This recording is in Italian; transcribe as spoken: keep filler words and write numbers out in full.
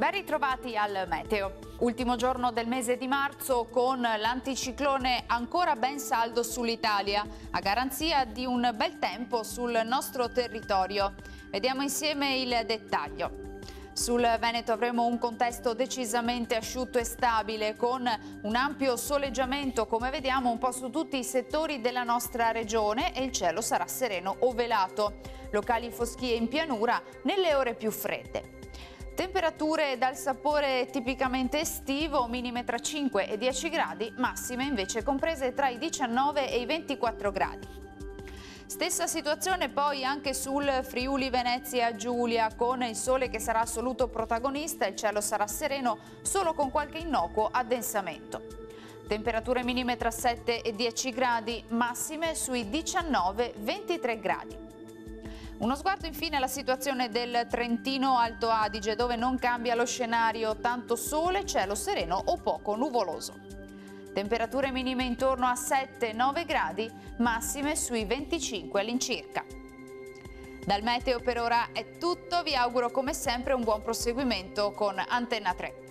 Ben ritrovati al Meteo. Ultimo giorno del mese di marzo con l'anticiclone ancora ben saldo sull'Italia, a garanzia di un bel tempo sul nostro territorio. Vediamo insieme il dettaglio. Sul Veneto avremo un contesto decisamente asciutto e stabile con un ampio soleggiamento, come vediamo, un po' su tutti i settori della nostra regione, e il cielo sarà sereno o velato. Locali foschie in pianura nelle ore più fredde. Temperature dal sapore tipicamente estivo, minime tra cinque e dieci gradi, massime invece comprese tra i diciannove e i ventiquattro gradi. Stessa situazione poi anche sul Friuli Venezia Giulia, con il sole che sarà assoluto protagonista, il cielo sarà sereno solo con qualche innocuo addensamento. Temperature minime tra sette e dieci gradi, massime sui diciannove ventitré gradi. Uno sguardo infine alla situazione del Trentino Alto Adige, dove non cambia lo scenario, tanto sole, cielo sereno o poco nuvoloso. Temperature minime intorno a sette nove gradi, massime sui venticinque all'incirca. Dal Meteo per ora è tutto, vi auguro come sempre un buon proseguimento con Antenna Tre.